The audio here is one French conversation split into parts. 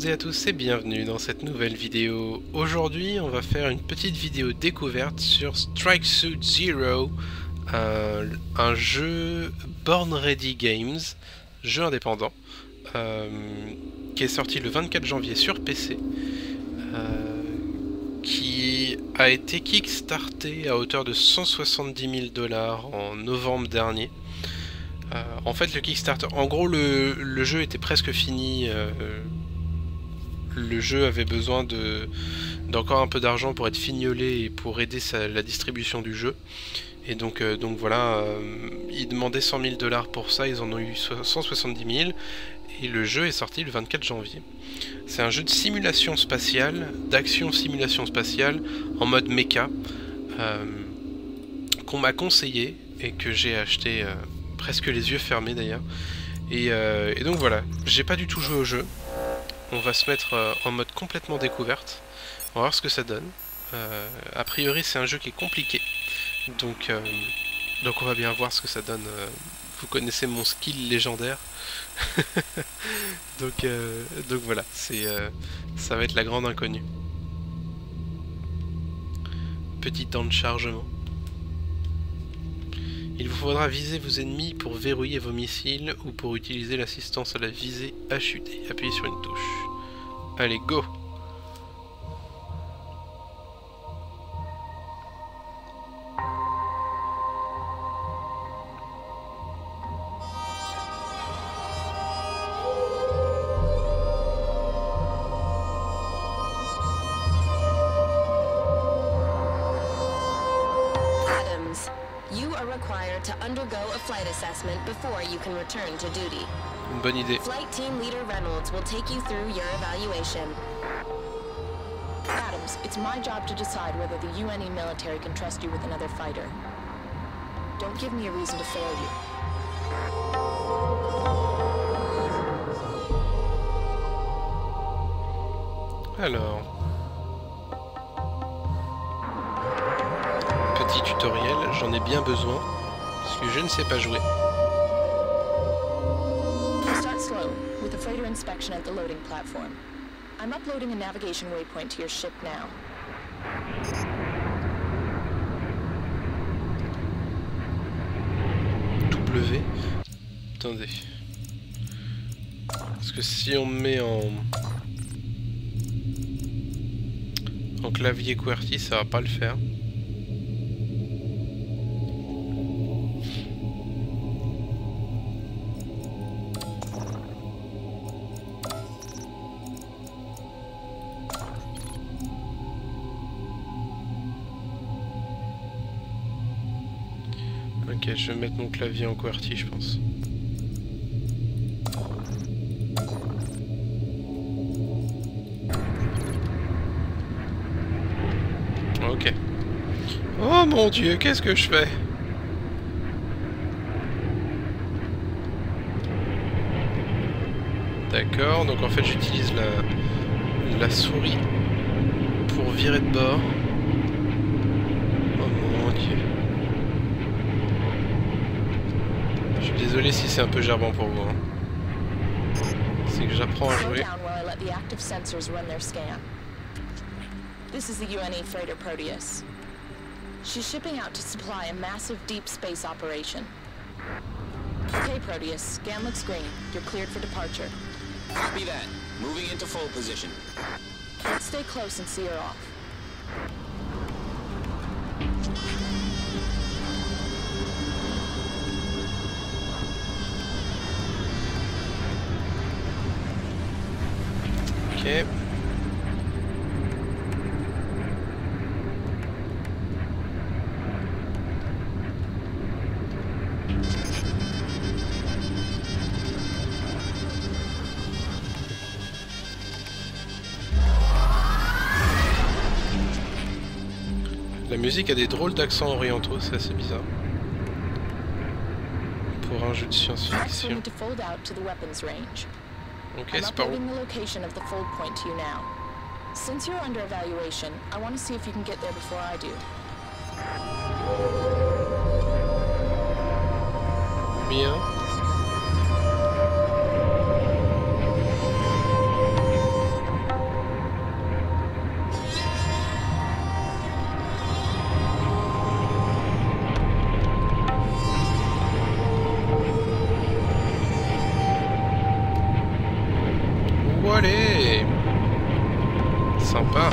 toutes et à tous et bienvenue dans cette nouvelle vidéo. Aujourd'hui, on va faire une petite vidéo découverte sur Strike Suit Zero, un jeu Born Ready Games, jeu indépendant, qui est sorti le 24 janvier sur PC, qui a été kickstarté à hauteur de 170 000 $ en novembre dernier. En fait, le Kickstarter, en gros, le jeu était presque fini. Le jeu avait besoin d'encore un peu d'argent pour être fignolé et pour aider la distribution du jeu. Et donc voilà, ils demandaient 100 000 $ pour ça, ils en ont eu 170 000. Et le jeu est sorti le 24 janvier. C'est un jeu de simulation spatiale, d'action-simulation spatiale, en mode méca, qu'on m'a conseillé et que j'ai acheté... presque les yeux fermés d'ailleurs, et donc voilà, j'ai pas du tout joué au jeu. On va se mettre en mode complètement découverte, on va voir ce que ça donne. A priori c'est un jeu qui est compliqué, donc on va bien voir ce que ça donne. Vous connaissez mon skill légendaire. donc voilà, c'est ça va être la grande inconnue. Petit temps de chargement. Il vous faudra viser vos ennemis pour verrouiller vos missiles ou pour utiliser l'assistance à la visée HUD. Appuyez sur une touche. Allez, go! Une bonne idée. Flight team leader Reynolds will take you through your evaluation. Adams, it's my job to decide whether the UNA military can trust you with another fighter. Don't give me a reason to fail you. Alors. Petit tutoriel, j'en ai bien besoin. Parce que je ne sais pas jouer. With a freighter inspection at the loading platform. I'm uploading a navigation waypoint to your ship now. W. Attendez. Parce que si on met en clavier QWERTY, ça va pas le faire. Ok, je vais mettre mon clavier en QWERTY, je pense. Ok. Oh mon Dieu, qu'est-ce que je fais? D'accord, donc en fait j'utilise la souris pour virer de bord. Oh mon Dieu. Désolé si c'est un peu gerbant pour vous. C'est que j'apprends à jouer. This is the UNA freighter Proteus. She's shipping out to supply a massive deep space operation. Okay, Proteus, scan looks green. You're cleared for departure. Copy that. Moving into full position. Let's stay close and see her off. Okay. La musique a des drôles d'accents orientaux, c'est assez bizarre. Pour un jeu de science-fiction. Okay, I'm uploading the location of the fold point to you now. Since you're under evaluation, I want to see if you can get there before I do. Mia. sympa.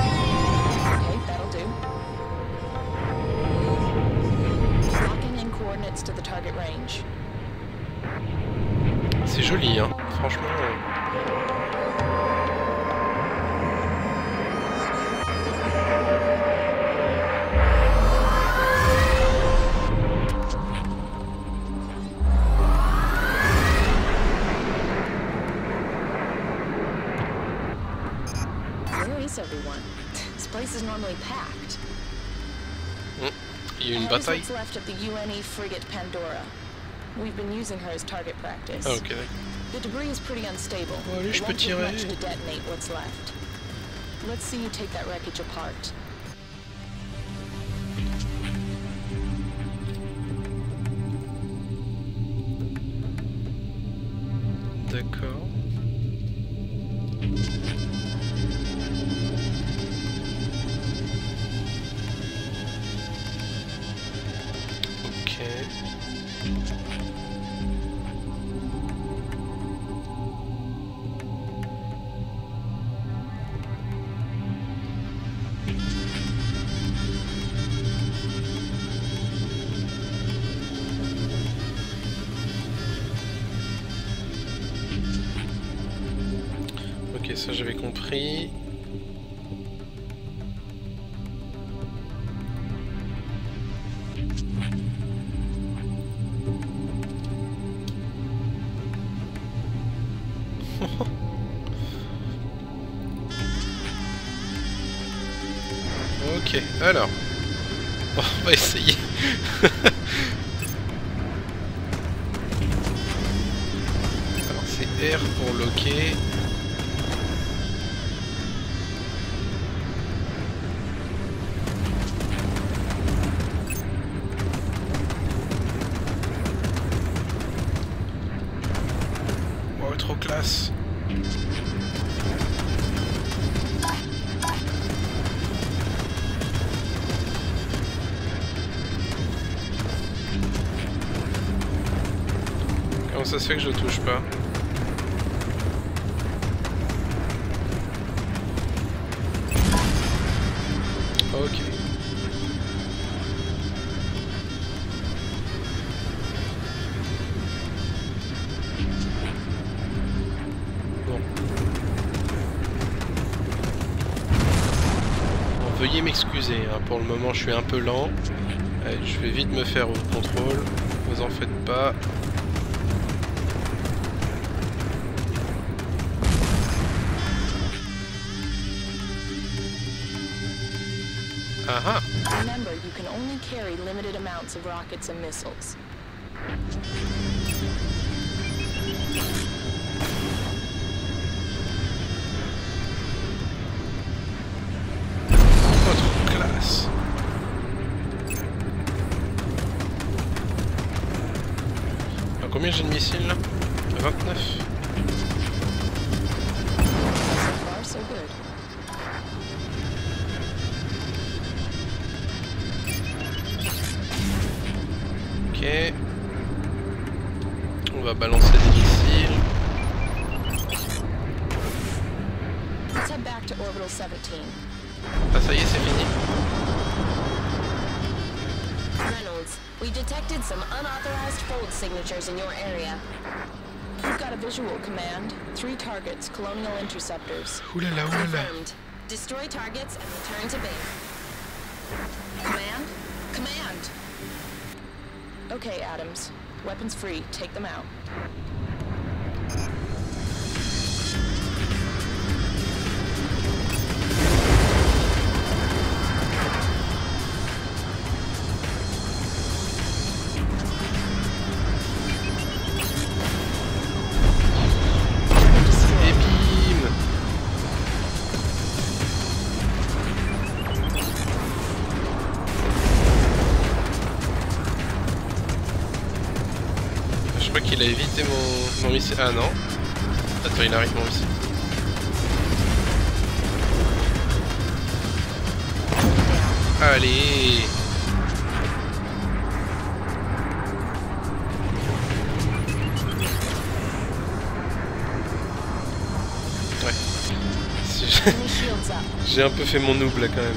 C'est joli, hein, franchement. Il y a une bataille. Ah, ok. Allez, je peux tirer. D'accord. Ça j'avais compris. Ok, alors on va essayer. Alors c'est R pour loquer. Ça se fait que je touche pas. Ok. Bon. Bon, veuillez m'excuser, hein. Pour le moment je suis un peu lent. Allez, je vais vite me faire au contrôle. Vous en faites pas. Aha. Remember, you can only carry limited amounts of rockets and missiles. Votre classe. Alors, combien j'ai de missiles là? 29. So far, so good. On va balancer des missiles. Ah, ça y est, c'est fini. Reynolds, we detected some unauthorized fold signatures in your area. You've got a visual command. 3 targets, colonial interceptors. Oulala, oulala. Destroy targets and return to base. Command, command. Okay, Adams. Weapons free. Take them out. Il a évité mon missile. Ah non. Attends, il arrive mon missile. Allez. Ouais. J'ai un peu fait mon noob là quand même.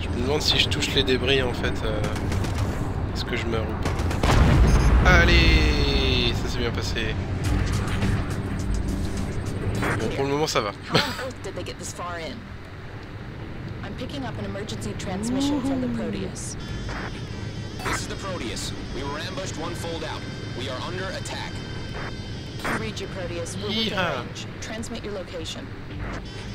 Je me demande si je touche les débris en fait. Est-ce que je meurs ou pas? Allez, ça s'est bien passé. Bon, pour le moment ça va. I'm picking up an emergency transmission from the Proteus. This is the Proteus. We were ambushed one fold out. We are under attack. Read your Proteus. We're within range. Transmit your location.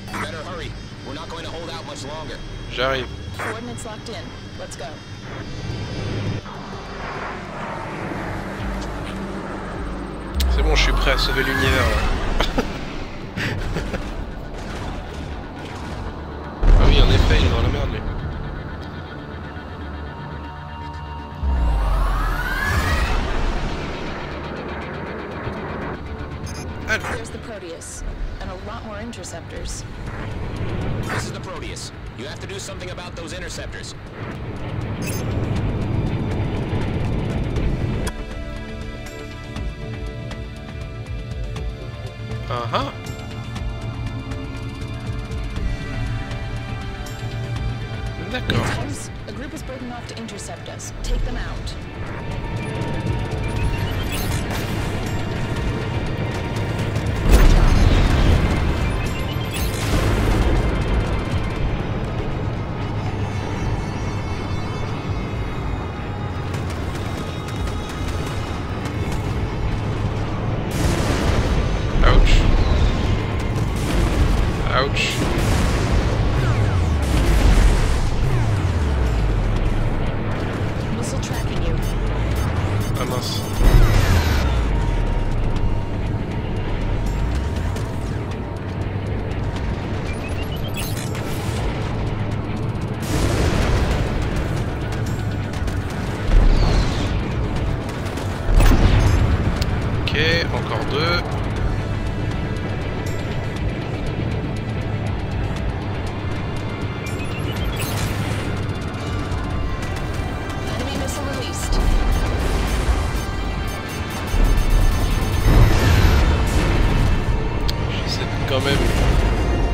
Better hurry. We're not going to hold out much longer. J'arrive. Coordinates locked in. Let's go. C'est bon, je suis prêt à sauver l'univers. And a lot more interceptors. This is the Proteus. You have to do something about those interceptors. Uh-huh. D'accord. Sometimes a group is broken off to intercept us. Take them out.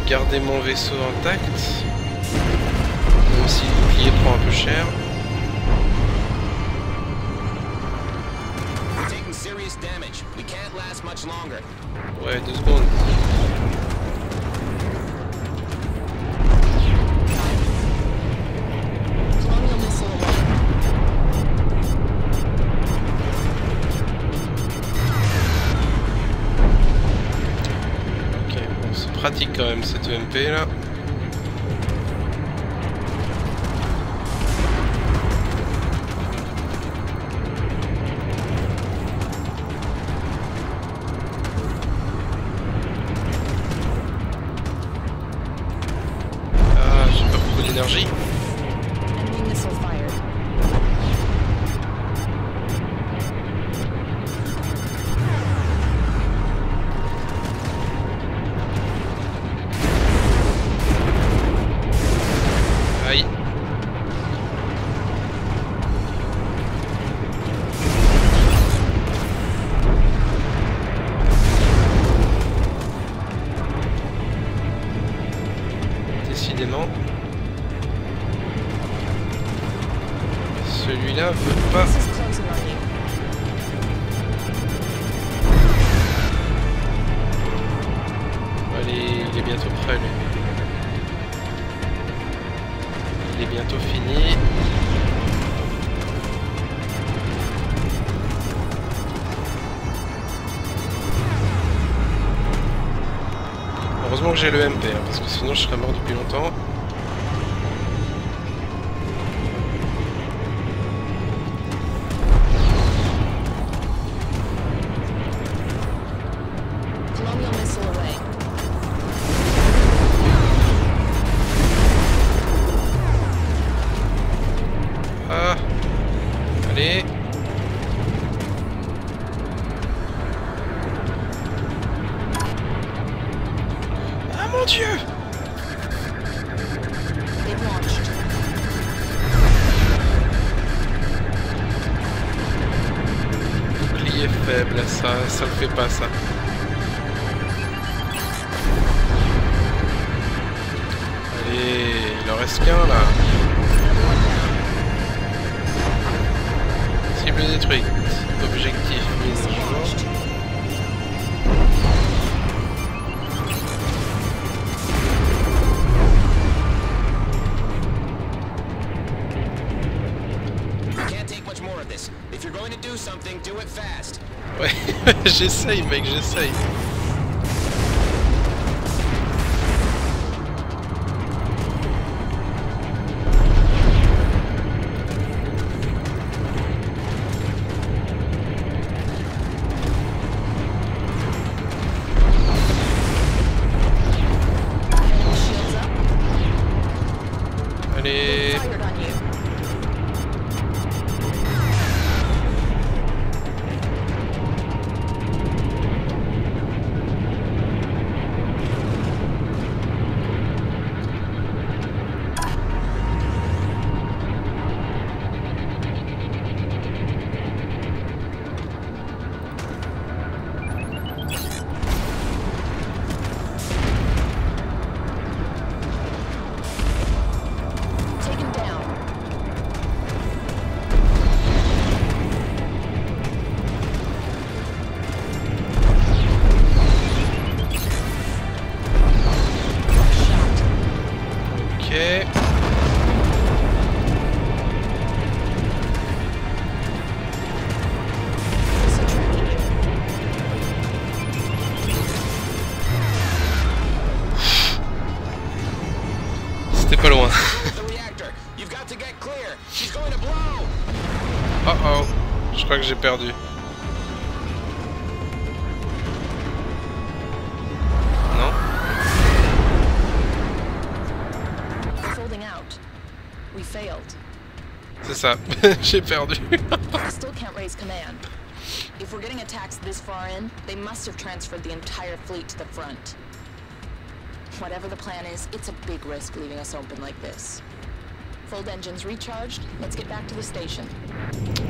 Garder mon vaisseau intact, même si le bouclier prend un peu cher. Ouais, 2 secondes. Pratique quand même cette EMP là. Ah, j'ai pas beaucoup d'énergie. Celui-là veut pas. Allez, il est bientôt prêt lui. Il est bientôt fini. Heureusement que j'ai le MP, hein, parce que sinon je serais mort depuis longtemps. faible, ça le fait pas ça. Allez, il en reste qu'un là. Cible détruite, objectif mise à jour. Ouais, j'essaye mec, j'essaye. J'ai perdu. Non. C'est ça. J'ai perdu.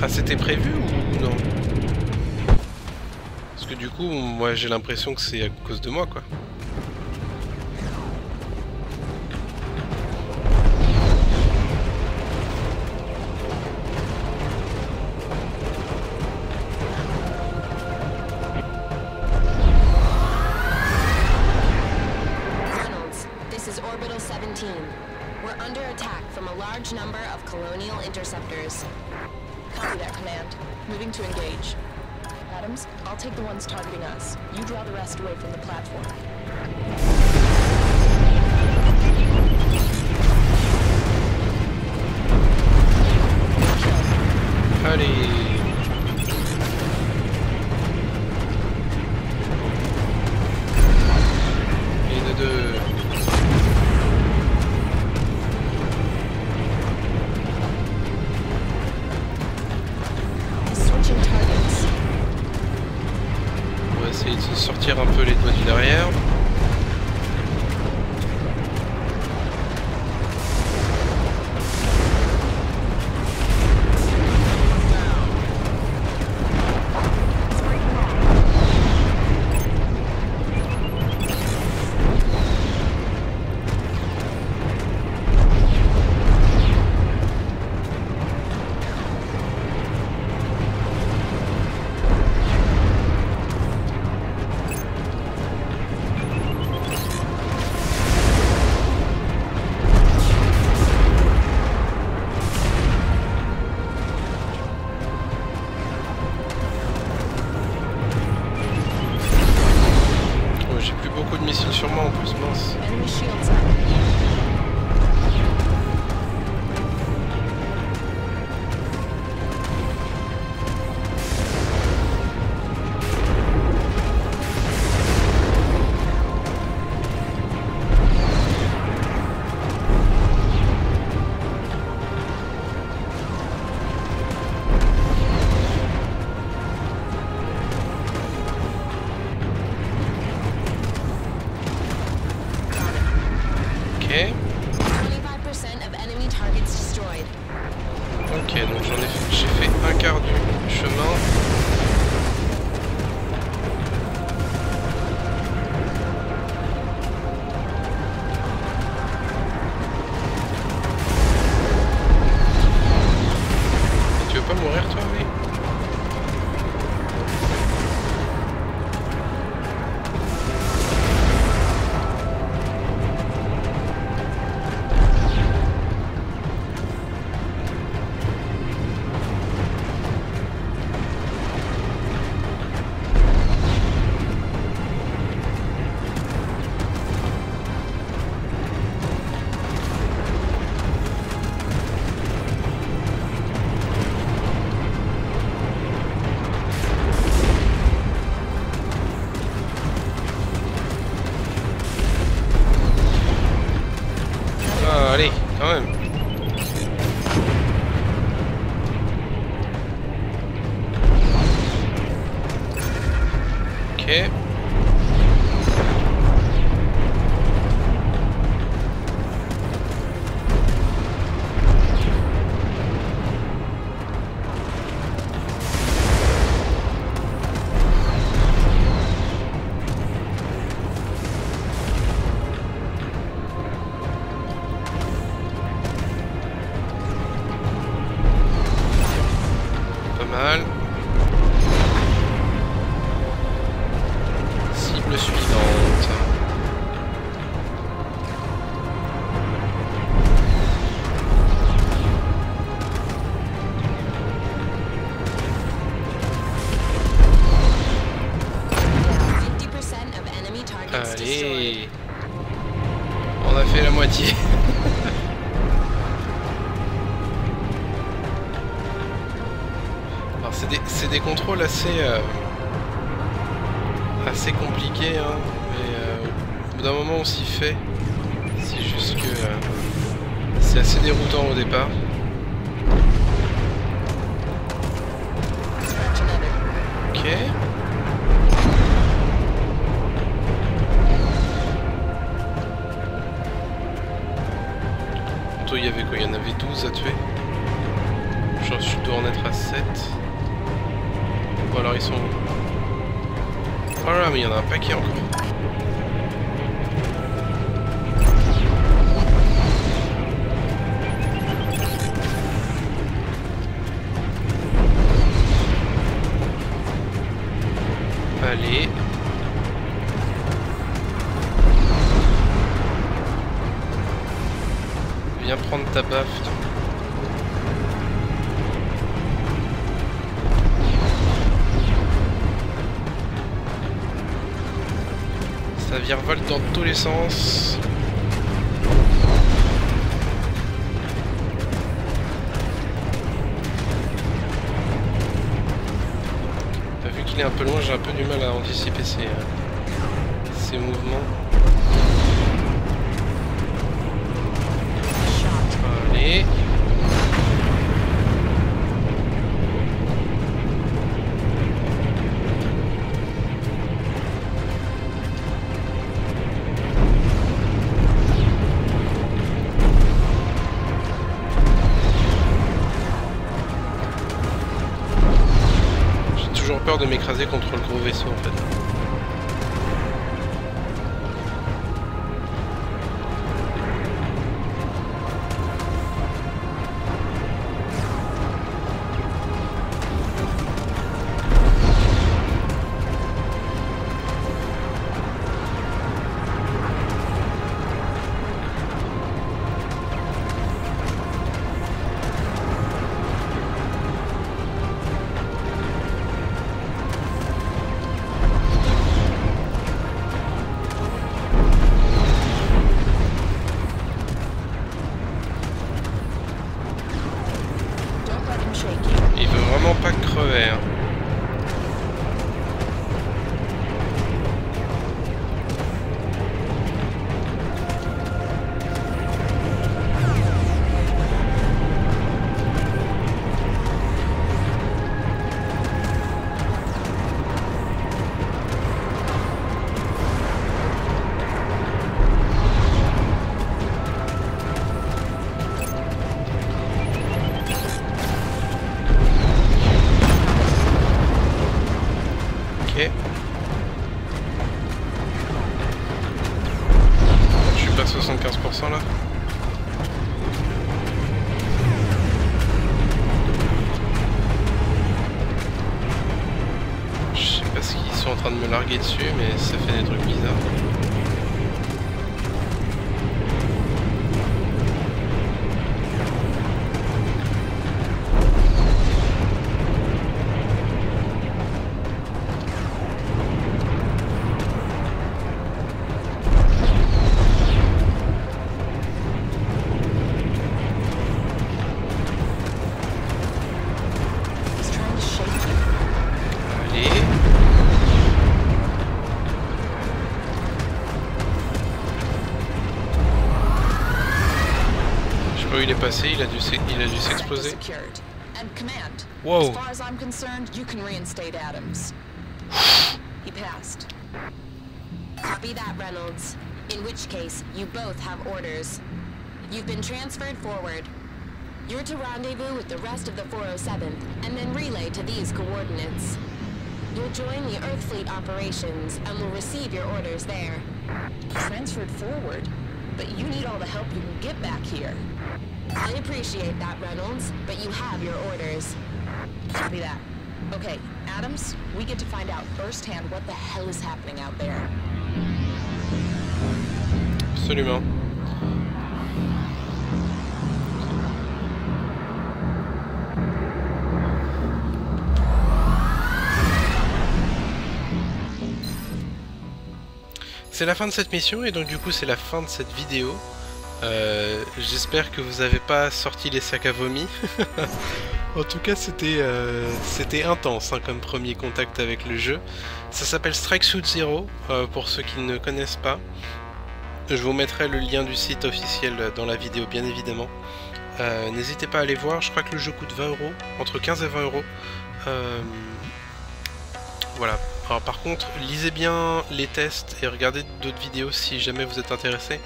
Ah, c'était prévu ou non? Parce que du coup, moi j'ai l'impression que c'est à cause de moi quoi. Reynolds, this is Orbital 17. We're under attack from a large number of colonial interceptors. Copy that command. Moving to engage. Adams, I'll take the ones targeting us. You draw the rest away from the platform. Howdy. Un peu les doigts du derrière. Okay. Ok. Allez, on a fait la moitié. Alors c'est des contrôles assez assez compliqués, hein, mais au bout d'un moment on s'y fait. C'est juste que c'est assez déroutant au départ. Ok. Il y avait quoi? Il y en avait 12 à tuer. Je dois en être à 7. Ou alors ils sont... Oh là, mais il y en a un paquet encore. Allez. Viens prendre ta baffe. Ça virevolte dans tous les sens. Vu qu'il est un peu loin, j'ai un peu du mal à anticiper ces mouvements. J'ai toujours peur de m'écraser contre le gros vaisseau en fait. Dessus, mais ça fait des trucs bizarres. Il est passé, il a dû s'exploser. Wow. As far as I'm concerned, you can reinstate Adams. He passed. Copy that, Reynolds. In which case, you both have orders. You've been transferred forward. You're to rendezvous with the rest of the 407th, and then relay to these coordinates. You'll join the Earth Fleet operations, and will receive your orders there. Transferred forward? But you need all the help you can get back here. I appreciate that, Reynolds, but you have your orders. Copy that. Okay, Adams, we get to find out firsthand what the hell is happening out there. Absolument. C'est la fin de cette mission et donc du coup c'est la fin de cette vidéo. J'espère que vous n'avez pas sorti les sacs à vomi. En tout cas c'était intense hein, comme premier contact avec le jeu. Ça s'appelle Strike Suit Zero pour ceux qui ne connaissent pas. Je vous mettrai le lien du site officiel dans la vidéo bien évidemment. N'hésitez pas à aller voir, je crois que le jeu coûte 20 €, entre 15 et 20 €. Voilà. Alors par contre, lisez bien les tests et regardez d'autres vidéos si jamais vous êtes intéressé.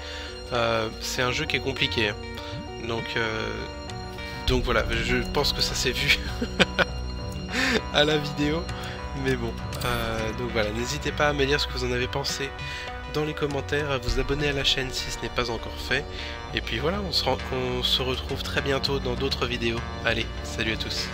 C'est un jeu qui est compliqué. Donc voilà, je pense que ça s'est vu à la vidéo. Mais bon, donc voilà, n'hésitez pas à me dire ce que vous en avez pensé dans les commentaires, à vous abonner à la chaîne si ce n'est pas encore fait. Et puis voilà, on se retrouve très bientôt dans d'autres vidéos. Allez, salut à tous.